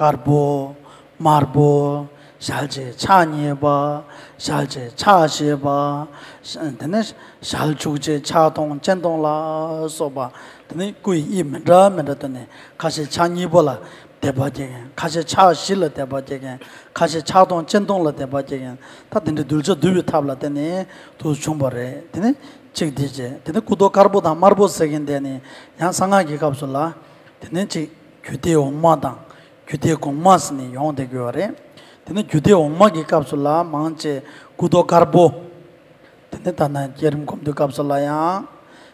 garbo, marbo, salje chanieba, salje chasieba, then saljuje chatong chendong la soba, then kui im ram and then kasi chanibola, debating, kasi chasila debating, kasi chatong chendong la debating, that in the dulce do tabla, then to chumbore, then check DJ, then kudo carbo, marbo second, then Yansangaki capsula, then check Jude Omada, Jude Comasni, Yonde Gore, then Jude Omagi capsula, Manche, Kudo Carbo, Tenetana Jerim come to Capsulaya,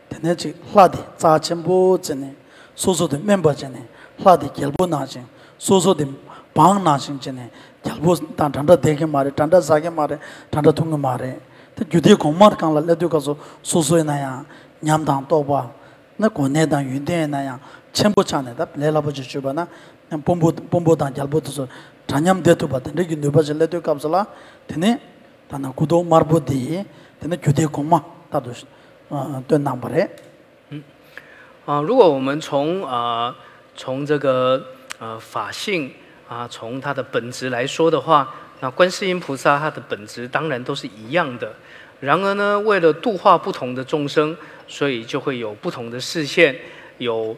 Tenechi, Ladi, Tachembo, Jenny, Soso the member Jenny, Ladi, Kelbonagin, Soso the Pangnagin Jenny, Kelbos Tantanda Degemare, Tanda Sagamare, Tanda Tungamare, the Jude Comarcan, Leducaso, Soso in Aya, Yamdan Toba, Naconeda, Udenaya. 첨부 차네다 레라버지 주바나 봄보단 잘보도서 단념 대토바데 르기 누바질레도 갑슬라 되네 단나 구도 마르보디 되네 교대 공마 다도 된남버에 如果我们从从这个法性啊从它的本质来说的话，那观世音菩萨它的本质当然都是一样的。然而呢，为了度化不同的众生，所以就会有不同的视线。 有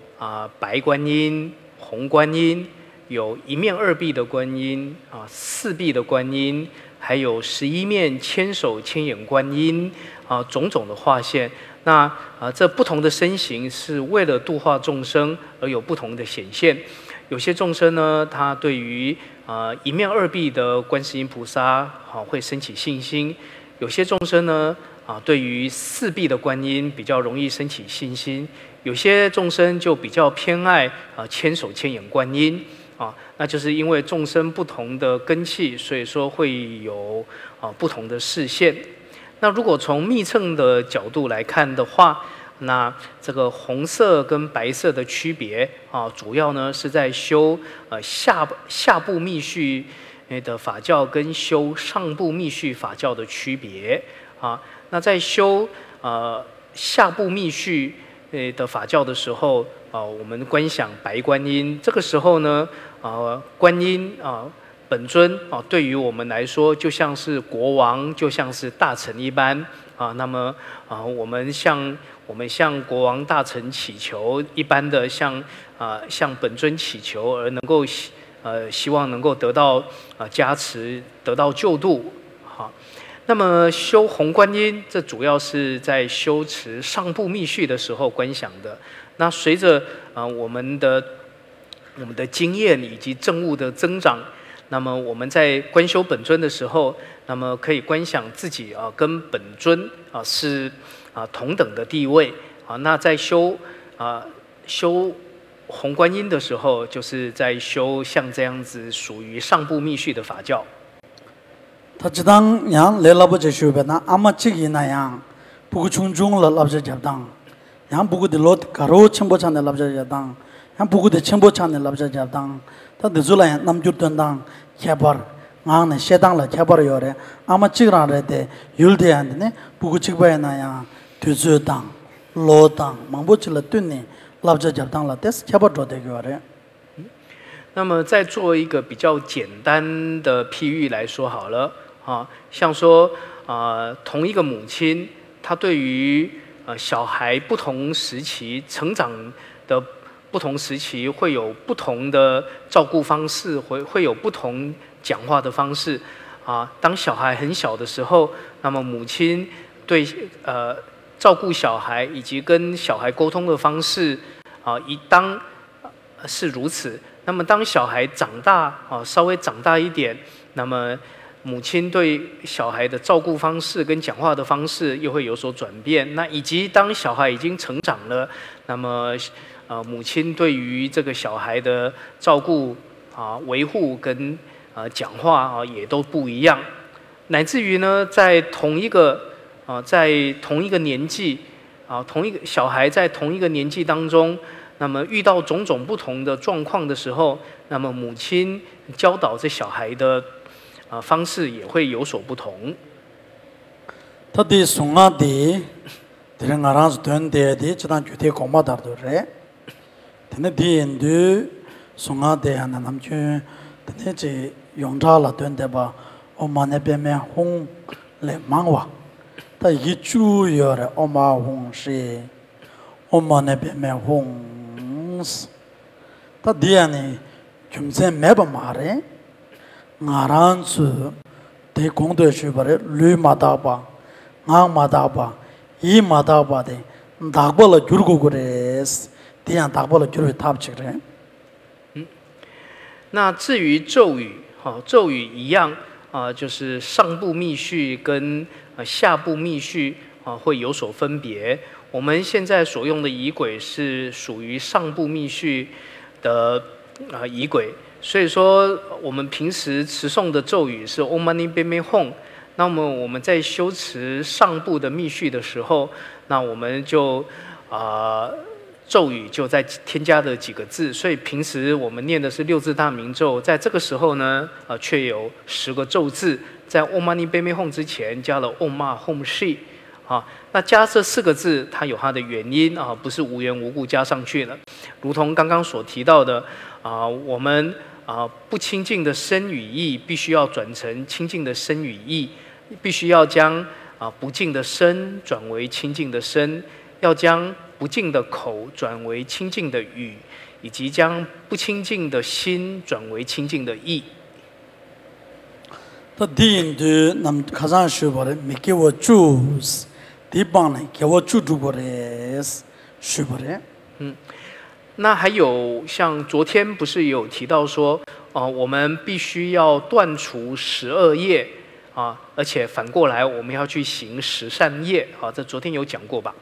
白观音、红观音，有一面二臂的观音啊，四臂的观音，还有11面千手千眼观音啊，种种的化现。那这不同的身形是为了度化众生而有不同的显现。有些众生呢，他对于一面二臂的观世音菩萨啊，会升起信心；有些众生呢，对于四臂的观音比较容易升起信心。 有些众生就比较偏爱千手千眼观音啊，那就是因为众生不同的根器，所以说会有不同的视线。那如果从密乘的角度来看的话，那这个红色跟白色的区别啊，主要呢是在修下部密续的法教跟修上部密续法教的区别啊。那在修下部密续 的法教的时候啊，我们观想白观音，这个时候呢，观音啊本尊啊，对于我们来说就像是国王，就像是大臣一般啊。那么我们向国王大臣祈求，一般的向本尊祈求，而能够希望能够得到加持，得到救度。好。 那么修红观音，这主要是在修持上部密续的时候观想的。那随着我们的经验以及证悟的增长，那么我们在观修本尊的时候，那么可以观想自己跟本尊是同等的地位啊。那在修红观音的时候，就是在修像这样子属于上部密续的法教。 다치당 양 레라버지 쇼베나 아마 찍이나양 부고 중중 라랍제 잡당 양 부고데 롯 가로 첨보찬네 랍제 잡당 양 부고데 첨보찬네 랍제 잡당 다데 줄라 남주던당 개벌 망네 셰당라 개벌 요레 아마 찍라레데 율데한네 부고 찍바야나야 드즈당 로당 망보칠라 뜬네 랍제 잡당라 데스 개벌 도데 요레 那么再做一个比较简单的譬喻来说好了。 啊，像说同一个母亲，她对于小孩不同时期成长的不同时期，会有不同的照顾方式，会有不同讲话的方式。啊，当小孩很小的时候，那么母亲对照顾小孩以及跟小孩沟通的方式啊，当是如此。那么当小孩长大啊，稍微长大一点，那么 母亲对小孩的照顾方式跟讲话的方式又会有所转变，那以及当小孩已经成长了，那么母亲对于这个小孩的照顾维护跟讲话也都不一样，乃至于呢，在同一个年纪同一个小孩在同一个年纪当中。 那么遇到种种不同的状况的时候，那么母亲教导这小孩的方式也会有所不同。他的送啊的，这人阿让是断的，这当具体讲嘛，大多数。他那的印度 sungade hana namche tene je yongja la tuen deba o mane be me hong le mangwa ta yichu yore o ma hong she o mane be me hong ta diani chumse me ba mare ngaran su te kong de shi bare lu ma da ba nga ma da ba I ma da ba de dagba la jurgu gures dian dagba la jurwe tab chigre 那至于咒语，咒语一样就是上部密续跟下部密续会有所分别。我们现在所用的仪轨是属于上部密续的仪轨，所以说我们平时持诵的咒语是 Om Mani Padme Hum。那么我们在修持上部的密续的时候，那我们就咒语就在添加的几个字，所以平时我们念的是6字大明咒，在这个时候呢，却有10个咒字，在 Om Mani Padme Hum 之前加了 Om Ma Hum Shi， 那加这4个字，它有它的原因不是无缘无故加上去了。如同刚刚所提到的我们不清净的身语意必须要转成清净的身语意，必须要将不净的身转为清净的身，要将不净的口转为清净的语，以及将不清净的心转为清净的意。那第一句，那么开始说吧，没给我住，第八呢，给我住住过来，说吧。那还有像昨天不是有提到说，我们必须要断除12业而且反过来我们要去行10善业这昨天有讲过吧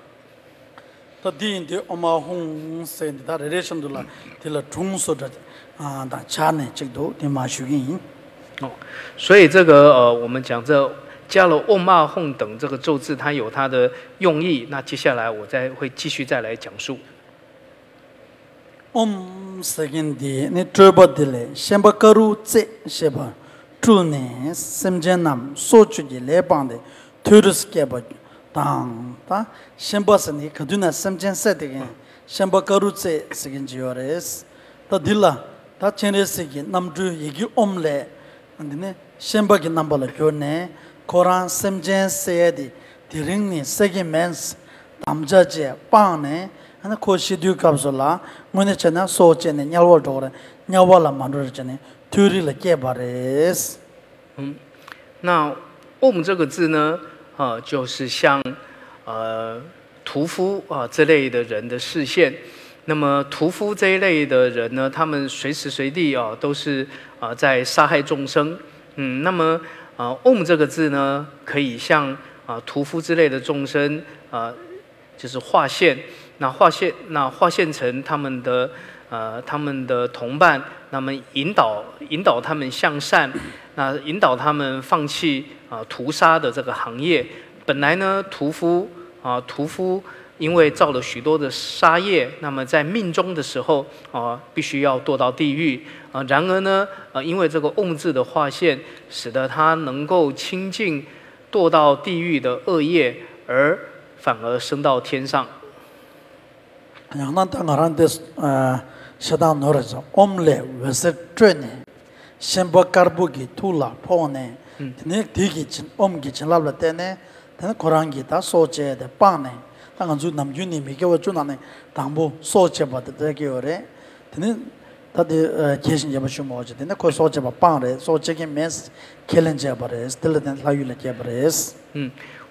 ？The din the omahung said that relation to the tung so that the chane check do the mashugin。所以这个我们讲这加了 Om Ma Hum 等这个咒字，它有它的用意。那接下来我会继续再来讲述。Om Segindi ne Trebadile Shembakaru Tse Sheba Trune Semjenam Sochuji Lebande Turus Kebaj。당다 셴버스니 그두나 셴젠세데게 셴버카루체 시긴지오레스 다 딜라 다 쳔레스기 남주 얘기 옴레 안데네 셴버기 남발라 교네 코란 셴젠세디 디링니 세게멘스 담자제 빵네 하나 코시듀 갑솔라 모네체나 소체네 냐월도레 냐월라 만도르체네 튜리라 깨바레스 那 om 这个字呢就是像屠夫这类的人的视线。那么屠夫这一类的人呢，他们随时随地都是在杀害众生。那么Om 这个字呢，可以像屠夫之类的众生就是划线，那划线成他们的同伴，那么引导他们向善，那引导他们放弃屠杀的这个行业。本来呢，屠夫因为造了许多的杀业，那么在命中的时候必须要堕到地狱然而呢因为这个 Om 字的划线，使得他能够清净堕到地狱的恶业，而反而升到天上。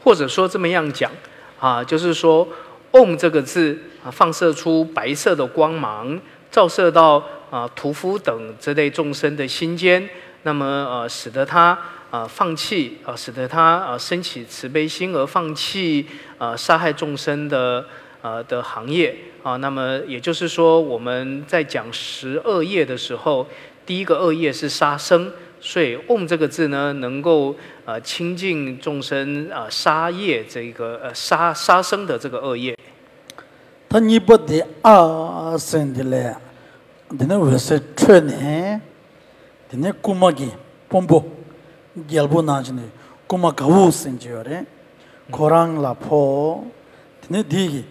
或者说这么样讲就是说 Om 这个字放射出白色的光芒，照射到屠夫等这类众生的心间，那么使得他放弃，使得他升起慈悲心，而放弃杀害众生的行业那么也就是说，我们在讲12业的时候，第一个恶业是杀生，所以 Om 这个字呢，能够清净众生杀业这个杀生的这个恶业。他尼不得生的嘞，今天我是去年，今天古马给蓬勃，要不拿进来，古马搞乌生就嘞，可让拉破，今天第一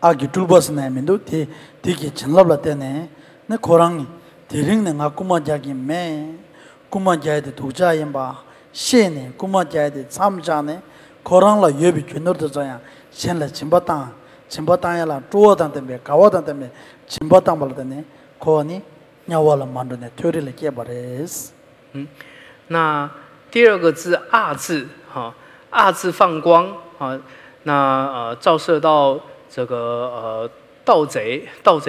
阿给土巴斯那面都第一个成了不得呢， 나 고랑 대령 내가 꾸마자기 매 꾸마자에도 독자인 바 시네 꾸마자에도 참자네 고랑라 예비 준어도 자야 신라 진바당 진바당이라 쪼어당 때문에 가와당 때문에 진바당 말더니 고니 냐와라 만드네 퇴리를 깨버렸어. 那第二个字“啊”字，哈，“啊”字放光啊，那照射到这个盗贼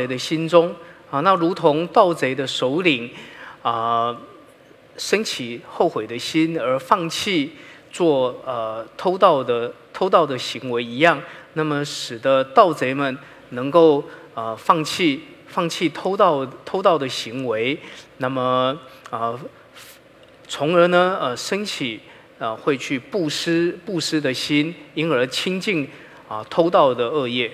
的心中啊，那如同盗贼的首领啊，升起后悔的心，而放弃做偷盗的行为一样，那么使得盗贼们能够放弃偷盗的行为，那么从而呢，升起会去布施的心，因而清净偷盗的恶业。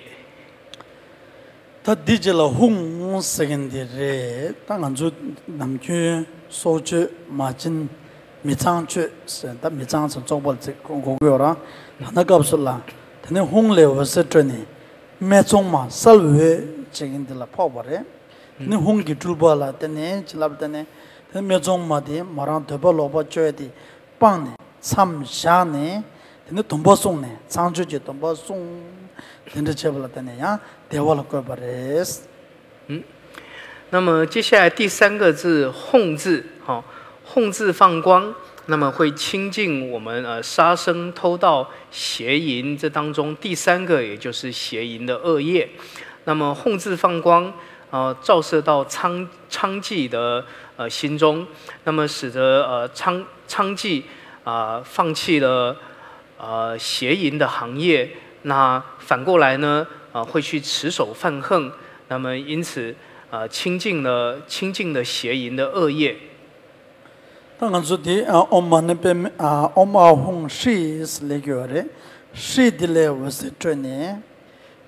他理解了红色的热，当然就南区、苏区、马金、米仓区，是他米仓是中国的国家，那告诉了，他那红色是真的，没中嘛，稍微这个的了跑不来，那红的主播了，他那只拉不他那。 매종마디 마랑 더벌로버 줘야지 빵네 삼샤네 근데 돈버송네 장주지 돈버송 근데 제발라다네야 대화할거 버렸어. 那么接下来第三个字“哄”字，“哄”字放光，那么会清净我们杀生、偷盗、邪淫这当中第三个，也就是邪淫的恶业。那么“哄”字放光。 照射到娼妓的心中，那么使得娼妓放弃了邪淫的行业，那反过来呢会去持守犯横，那么因此清净了邪淫的恶业。当然说的我们那边我们红是那个的，是的嘞，我是专业。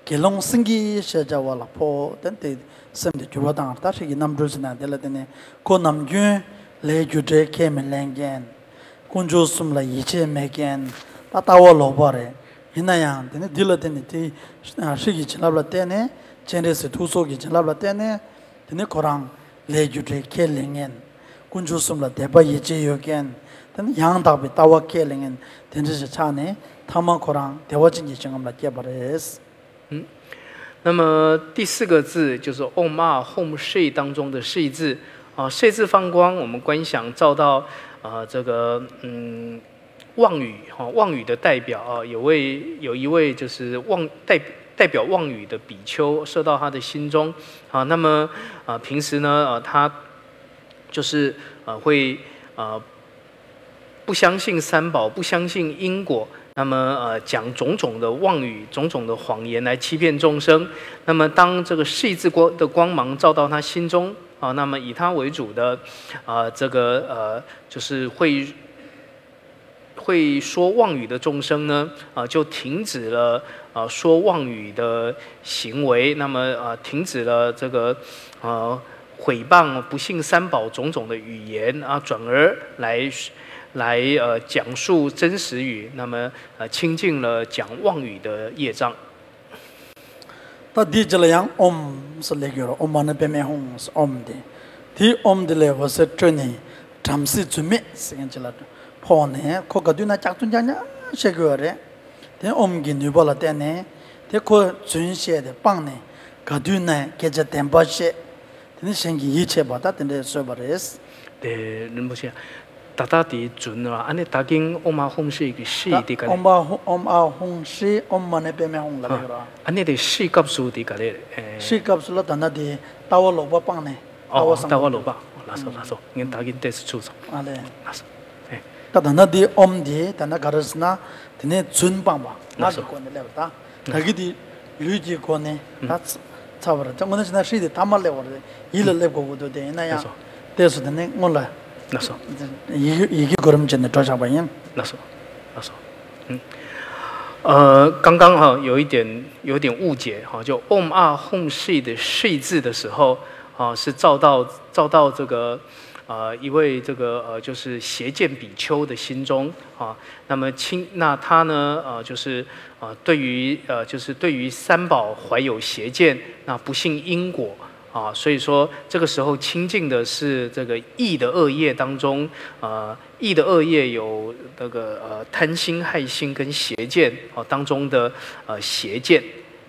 Kelong singi shaja wala po tante semde juwa tang ta shigi namdru sina dela tene ko namgyu le jude ke melengen kunjo sumla yiche megen ta tawa lobare hina yang tene dela tene ti shigi chalabla tene chenre se thuso gi chalabla tene tene korang le jude ke lengen kunjo sumla deba yiche yogen tene yang ta be tawa ke lengen tene se chane thama korang dewa jingi chengamla ke bares 那么第四个字就是“嗡嘛吽睡”当中的“睡”字啊，“睡”字放光，我们观想照到这个妄语哈，妄语的代表啊，有一位就是代表妄语的比丘射到他的心中啊，那么平时呢他就是会不相信三宝，不相信因果。 那么讲种种的妄语、种种的谎言来欺骗众生。那么当这个世字光的光芒照到他心中啊，那么以他为主的这个就是会说妄语的众生呢就停止了说妄语的行为。那么停止了这个毁谤、不信三宝种种的语言啊，转而来讲述真实语，那么清净了讲妄语的业障。他第几了样？是那个了，嘛那边没是的，第的嘞我是这呢，暂时准备是跟起来的，跑呢，可个对那家中家呢些个嘞，但给女宝了的呢，但可准些的帮呢，可对呢给这点把些，但是先给一切把它等的说不来是，对，你不是。 다다디 준라 안에 다긴 엄마 홍시기 시디가 엄마 홍시 엄마네 뱀에 홍라라 안에데 시값수디가레 시값수라 다나디 타월로바 빵네 타월로바 라서 인 다긴 데스 추소 안에 라서 예 다나디 엄디 다나 가르스나 드네 준빵바 나서 권레다 다기디 류지 권네 다 차버라 정원에나 시디 담말레 버리 일을 랩고 고도데 나야 데스드네 몰라 나서 이게 걸음 전에 도착하면 나서 刚刚哈有一点误解哈，就 om ah hom shi 的 shi 字的时候啊，是照到这个一位这个就是邪见比丘的心中啊，那么那他呢就是对于三宝怀有邪见，那不信因果。 啊，啊，所以说这个时候清净的是这个意的恶业当中，意的恶业有那个贪心、害心跟邪见啊当中的邪见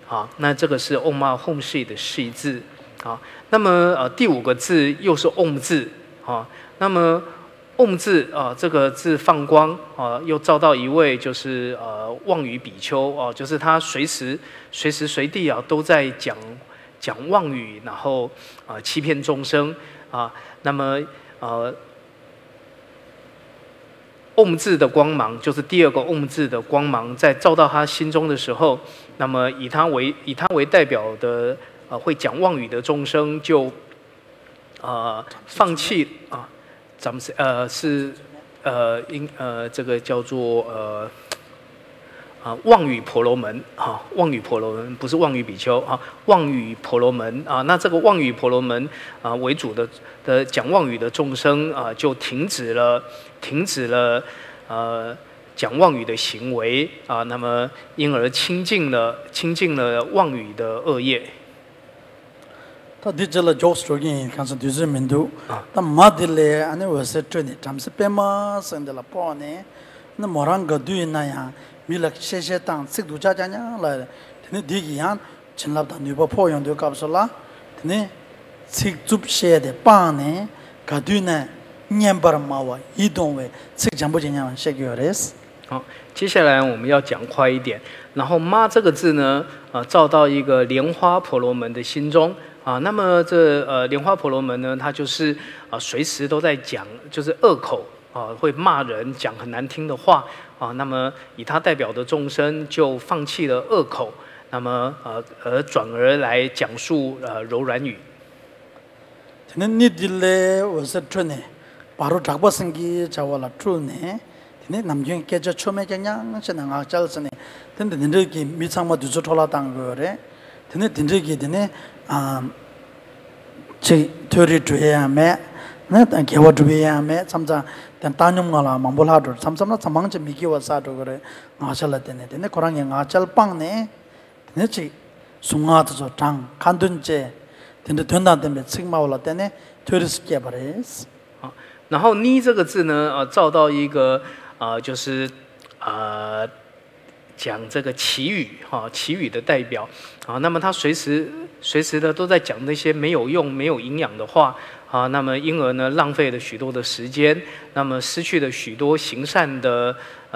啊，那这个是 Om Ma Hum Shri 的释字啊。那么第五个字又是 Om 字啊，那么 Om 字啊，这个字放光啊，又照到一位就是妄语比丘啊，就是他随时随地啊都在讲妄语，然后欺骗众生啊。那么Om 字的光芒，就是第二个 Om 字的光芒，在照到他心中的时候，那么以他为代表的会讲妄语的众生就放弃啊，咱们这个叫做妄语婆罗门啊，妄语婆罗门不是妄语比丘啊，妄语婆罗门啊，那这个妄语婆罗门啊为主的讲妄语的众生啊，就停止了讲妄语的行为啊，那么因而清净了妄语的恶业。他对这了教授讲，看是对这民族，他没得嘞，俺那我是真的，咱们是白马生的了，跑呢，那马上个对那样。 milak sese tang sik du cha janya la tene digi yan chinlap da nuba pho yon de kapsala tene sik chup she de pa ne gadune nyambar mawa idonwe sik jambo janya she gyores。 好，接下来我们要讲快一点。然后“妈”这个字呢，照到一个莲花婆罗门的心中啊。那么这莲花婆罗门呢，他就是随时都在讲，就是恶口。 啊，会骂人，讲很难听的话啊。那么以他代表的众生就放弃了恶口，那么而转而来讲述柔软语。今天你的嘞，我是春呢，巴罗达巴生给叫我了春呢。今天南京开着车没见呀，是南阿叫是呢。今天这个米仓嘛，就是拖拉当个嘞。今天这个呢啊，这土里土呀没。 네, 개와 주비야, 매 참자, 단 단용가라, 망불하도, 참참나 참망지 미기와 사도 그래, 아찰라테네, 네 고랑이 아찰빵네, 네지 숭아도서 장 간둔제, 근데 된다는데 칭마올라테네, 되르스게 버레스。 然后"呢"这个字呢，照到一个就是讲这个祈语哈，祈语的代表啊，那么他随时的都在讲那些没有用、没有营养的话。 啊，那么因而呢，浪费了许多的时间，那么失去了许多行善的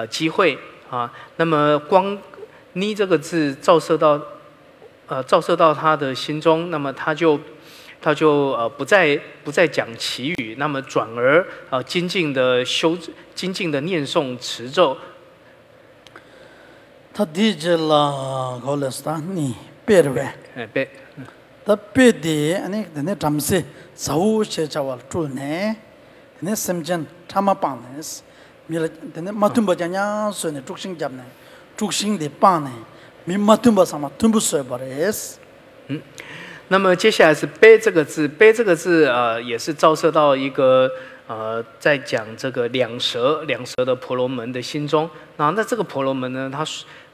机会啊。那么光“呢”这个字照射到他的心中，那么他就不再讲祈语，那么转而精进的念诵持咒。他第一了，我来说你别呗，别。 Tapi ane dene jamsi sahu sejawal tu ne dene semjen tama panes mila dene matumba janya so ne tuksing jam ne tuksing de pan ne mi matumba sama tumbu so bares。 那么接下来是“悲”这个字，“悲”这个字也是照射到一个在讲这个两舌的婆罗门的心中。然后那这个婆罗门呢，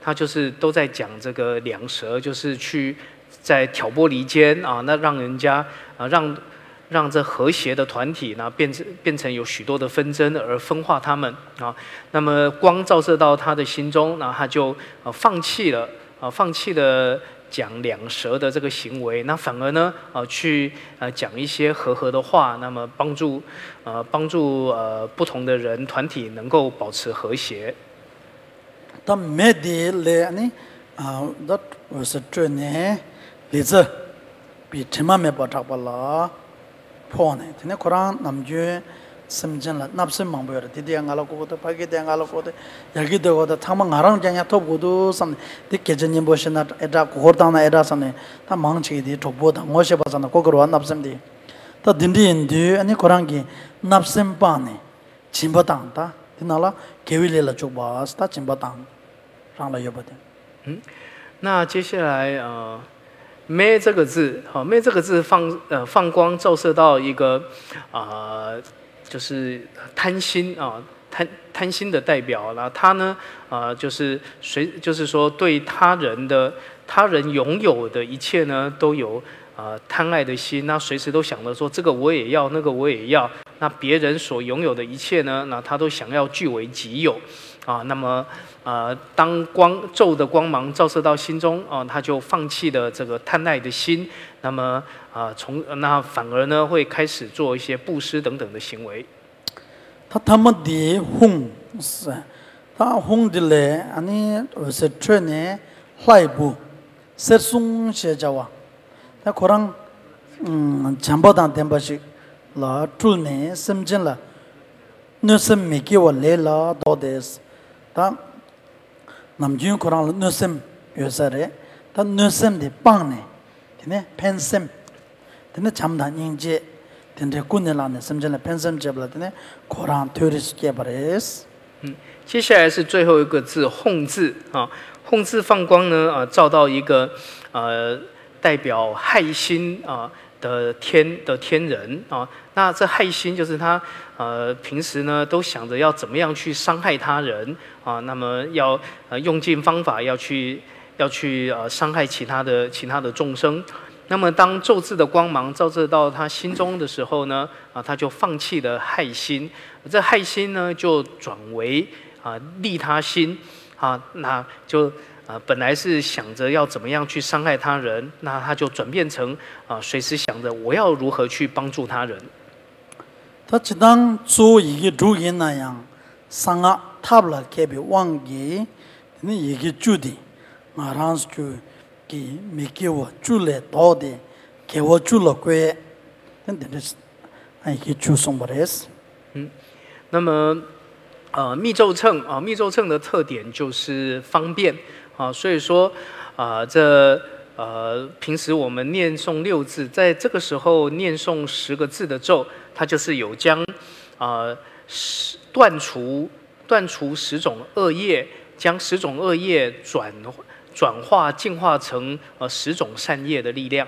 他就是都在讲这个两舌，就是去。 在挑拨离间啊，那让人家啊，让这和谐的团体呢，变成有许多的纷争而分化他们啊。那么光照射到他的心中，那他就放弃了讲两舌的这个行为，那反而呢去讲一些和的话，那么帮助不同的人团体能够保持和谐。但没得嘞呢啊，那我是这呢。 Liza pi tima me patakpa la po ne. Tine Kurang namjue semjen la napsim mangbo yore. Didiya ngala kukudu, pagidiya ngala kukudu, yagidiya kukudu, thangma ngarang jangya top kudu samne. Di kechen nyimbo shina edra kukurtang na edra samne. Ta mangchiki di tokbo ta ngoshe pa samne kukurwa napsim di. Ta dindi indi ane Kurang ki napsim pa ne. Chimba tang ta. Tina la kewi lela chukbaas ta chimba tang. Rang la yobade. 那接下来“咩”这个字，好，“咩”这个字放光照射到一个就是贪心啊，贪心的代表了。他呢就是说对他人拥有的一切呢，都有贪爱的心，那随时都想着说这个我也要，那个我也要，那别人所拥有的一切呢，那他都想要据为己有，啊，那么当昼的光芒照射到心中，啊，他就放弃了这个贪爱的心，那么那反而呢会开始做一些布施等等的行为。 다 고랑 잠바단 덴바식 라 툴네 심진라 너섬 미기와 레라 도데스 다 남준 고랑 너섬 요사레 다 너섬데 빵네 되네 펜셈 되네 잠단 인제 된데 군네라네 심진라 펜셈 제블라네 고랑 테리스 게바레스 接下来是最后一个字“哄”字啊，“哄”字放光呢照到一个代表亥星的天人啊，那这亥星就是他平时呢都想着要怎么样去伤害他人啊，那么要用尽方法要去伤害其他的众生。那么当昼字的光芒照射到他心中的时候呢，啊，他就放弃了亥星，这亥星呢就转为利他心啊，那就。 本来是想着要怎么样去伤害他人，那他就转变成随时想着我要如何去帮助他人。他只当做一个主人那样，上啊，他不拉给别忘记，那一个主的，马上就给没给我主了到的，给我主了归，那真的是一个主送不来是。那么密咒秤啊，密咒秤的特点就是方便。 啊，所以说，平时我们念诵六字，在这个时候念诵10个字的咒，它就是有将，断除10种恶业，将10种恶业转化净化成10种善业的力量。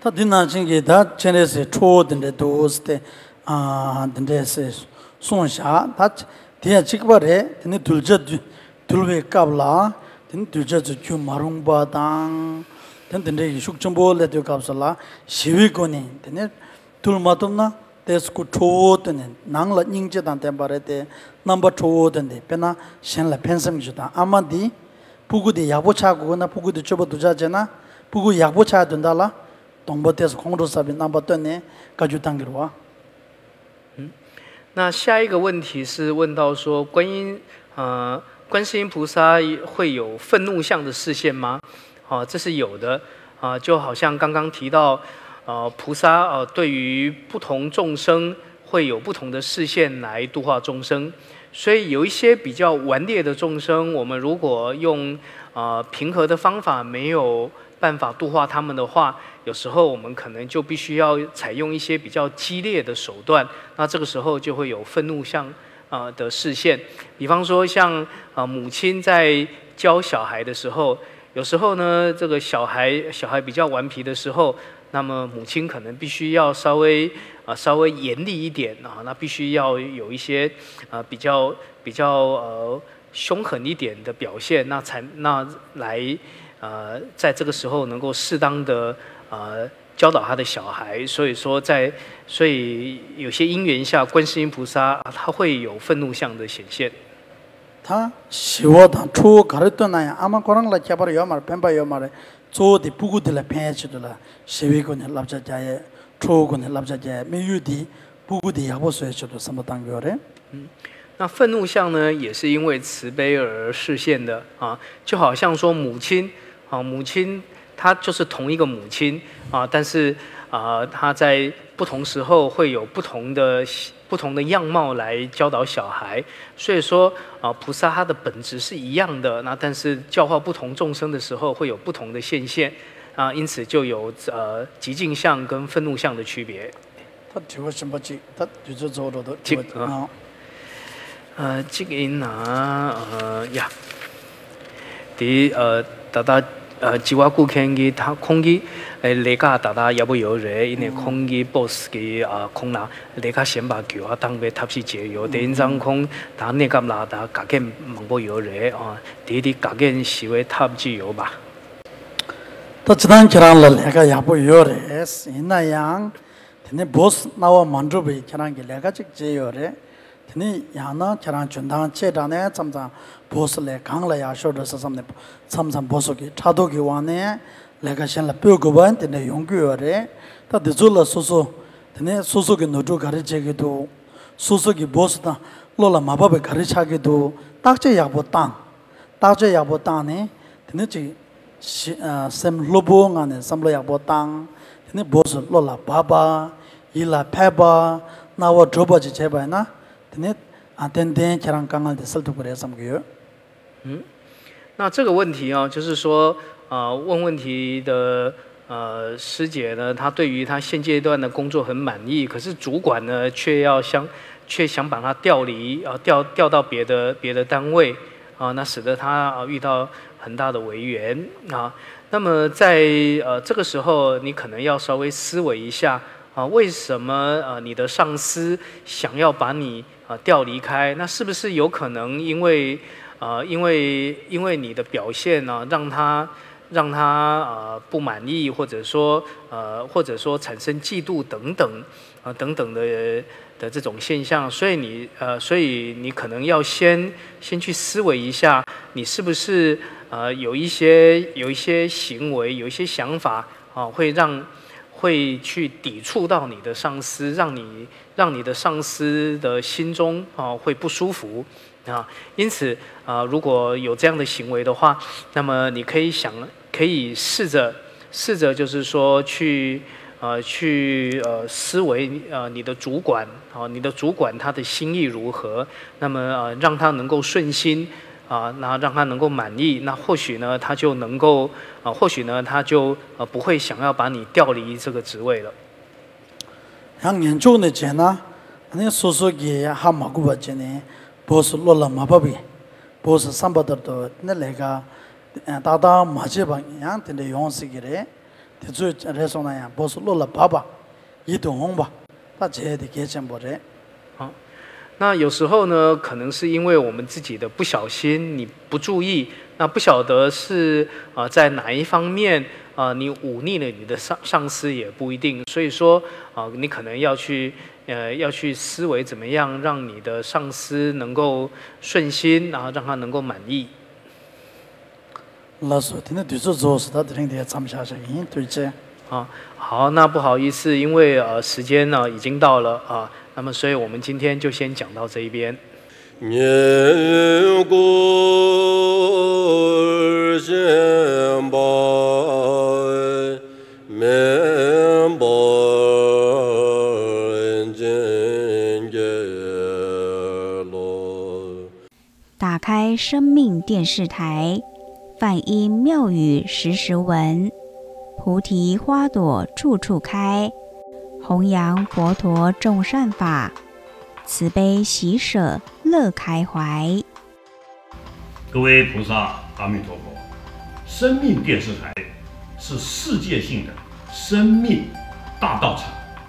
他听那经给他真的是错的，都是的啊，真的是松下，他听这个嘞，真的读着读。 둘레 까블라 된 두저주 주 마롱바당 된데 숙정보레도 까블라 시위고니 된 둘마톰나 데스쿠 초오드네 낭라 닝제단 템바레데 넘버 초오드네 페나 셴라 펜섬 주다 아마디 부구디 야보차고나 부구디 쳬보 두자제나 부구 야보차 된다라 동버테스 공로사비 넘버 2네 가주당기로와 那下一个问题是问到说观音 观世音菩萨会有愤怒相的视线吗？啊，这是有的啊，就好像刚刚提到，菩萨对于不同众生会有不同的视线来度化众生，所以有一些比较顽劣的众生，我们如果用平和的方法没有办法度化他们的话，有时候我们可能就必须要采用一些比较激烈的手段，那这个时候就会有愤怒相。 的视线，比方说像母亲在教小孩的时候，有时候呢，这个小孩比较顽皮的时候，那么母亲可能必须要稍微严厉一点啊，那必须要有一些比较凶狠一点的表现，那来在这个时候能够适当的教导他的小孩，所以有些因缘下，观世音菩萨他会有愤怒相的显现。他希望他出格尔顿那样，阿妈可能来加班要嘛，偏把要嘛嘞，做的不够的嘞，偏去的啦，社会可能拉不着家业，出可能拉不着家业，没有的，不够的也不算去的，什么当个嘞？那愤怒相呢，也是因为慈悲而示现的啊，就好像说母亲啊，母亲。 她就是同一个母亲啊，但是她在不同时候会有不同的样貌来教导小孩，所以说菩萨他的本质是一样的，那但是教化不同众生的时候会有不同的现现啊，因此就有极净相跟愤怒相的区别。他听什么经？他就是做的经啊。这个呢呀，第达达。 지와 국행기 다 공기 내가 다다 여보 요래 이내 공기 버스기 공나 내가 셴바 교화 당배 탑시 제요 대인상공 다 내가 나다 가게 망보 요래 대디 가게 시외 탑지 요바 또 지난 결혼을 내가 야부 요래스 이나 양 드니 보스 나와 만주비 결혼기 내가 직제 요래 드니 야나 결혼 준당 체라네 참자 보스레 강라 야쇼르서 섬네 참참 보스기 차도기 와네 내가 신라 뼈고반 드니 용규요래 다 디졸라 소소 드니 소소기 노조 가르제기도 소소기 보스다 로라 마바베 가르차기도 딱제 야부 땅 딱제 야부 땅네 드니지 sem lobo ngane samlo ya botang ne bozo lola baba ila pheba na wo droba ji cheba na ne atenden charang kangal de saltu pore sam gyo 那这个问题哦，就是说问问题的师姐呢，她对于她现阶段的工作很满意，可是主管呢却想把她调离调到别的单位啊，那使得她遇到很大的违缘啊，那么在这个时候，你可能要稍微思维一下啊，为什么你的上司想要把你调离开？那是不是有可能因为你的表现呢，让他不满意，或者说产生嫉妒等等的这种现象，所以你可能要先去思维一下，你是不是有一些行为，有一些想法啊，会去抵触到你的上司，让你的上司的心中啊会不舒服啊。因此如果有这样的行为的话，那么你可以试着就是说去思维你的主管啊，你的主管他的心意如何？那么让他能够顺心啊，那让他能够满意，那或许呢他就能够或许呢他就不会想要把你调离这个职位了。像研究的钱呢，那叔叔给他买过吧，今年不是落了马巴比，不是300多，那那个大大马车吧，样子的样式给的。 就这种那样，不是落了爸爸，一顿红吧，他这的给钱不得。好，那有时候呢，可能是因为我们自己的不小心，你不注意，那不晓得是在哪一方面你忤逆了你的上司也不一定，所以说你可能要去思维怎么样让你的上司能够顺心，然后让他能够满意。 啊，好，那不好意思，因为时间呢已经到了啊，那么所以我们今天就先讲到这一边。打开生命电视台。 梵音妙语时时闻，菩提花朵处处开。弘扬佛陀众善法，慈悲喜舍乐开怀。各位菩萨，阿弥陀佛。生命电视台是世界性的生命大道场，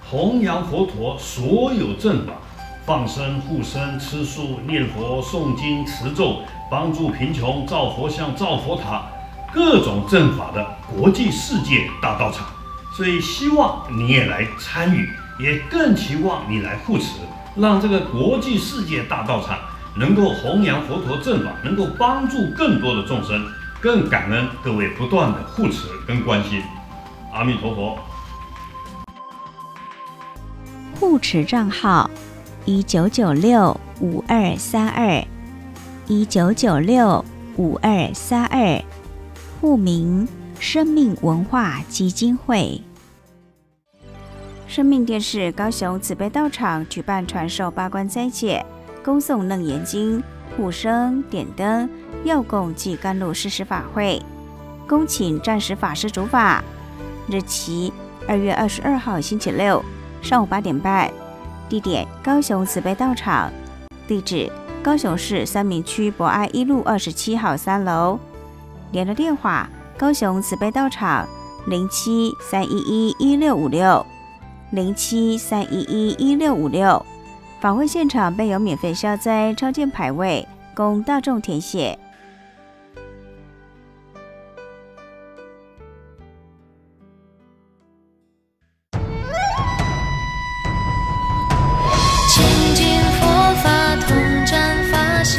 弘扬佛陀所有正法，放生、护生、吃素、念佛、诵经、持咒。 帮助贫穷、造佛像、造佛塔，各种正法的国际世界大道场，所以希望你也来参与，也更期望你来护持，让这个国际世界大道场能够弘扬佛陀正法，能够帮助更多的众生，更感恩各位不断的护持跟关心。阿弥陀佛。护持账号：19965232。 19965232，户名生命文化基金会。生命电视高雄慈悲道场举办传授八关斋戒、恭诵楞严经、护生、点灯、药供及甘露施食法会，恭请战时法师主法。日期2月22号星期六上午8点半，地点高雄慈悲道场，地址。 高雄市三民区博爱1路27号3楼，联络电话：高雄慈悲道场0731111656，0731111656。访问现场备有免费消灾超荐牌位，供大众填写。